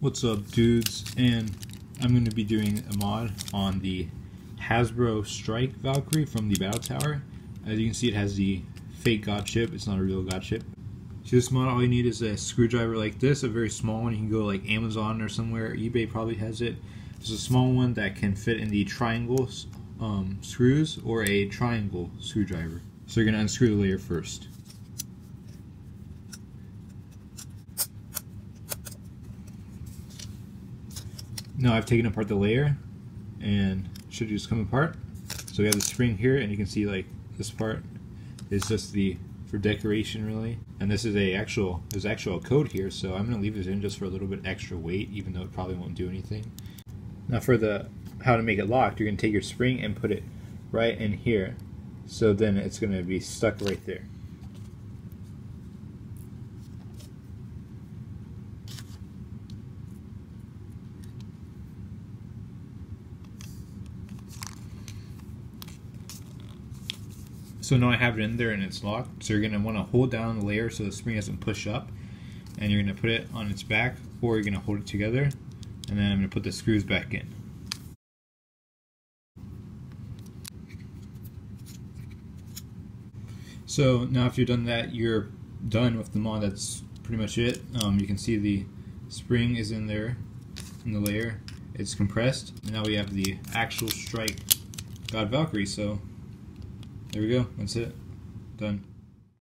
What's up, dudes? And I'm going to be doing a mod on the Hasbro Strike Valtryek from the Battle Tower. As you can see, it has the fake god chip. It's not a real god chip. So this mod, all you need is a screwdriver like this, a very small one. You can go like Amazon or somewhere. eBay probably has it. There's a small one that can fit in the triangle screws or a triangle screwdriver. So you're going to unscrew the layer first. Now I've taken apart the layer and it should just come apart. So we have the spring here, and you can see like this part is just for decoration really. And this is there's actual code here, so I'm gonna leave this in just for a little bit extra weight, even though it probably won't do anything. Now for how to make it locked, you're gonna take your spring and put it right in here. So then it's gonna be stuck right there. So now I have it in there and it's locked. So you're going to want to hold down the layer so the spring doesn't push up, and you're going to put it on its back, or you're going to hold it together, and then I'm going to put the screws back in. So now after you've done that, you're done with the mod. That's pretty much it. You can see the spring is in there in the layer. It's compressed, and now we have the actual Strike God Valtryek. So there we go, that's it, done.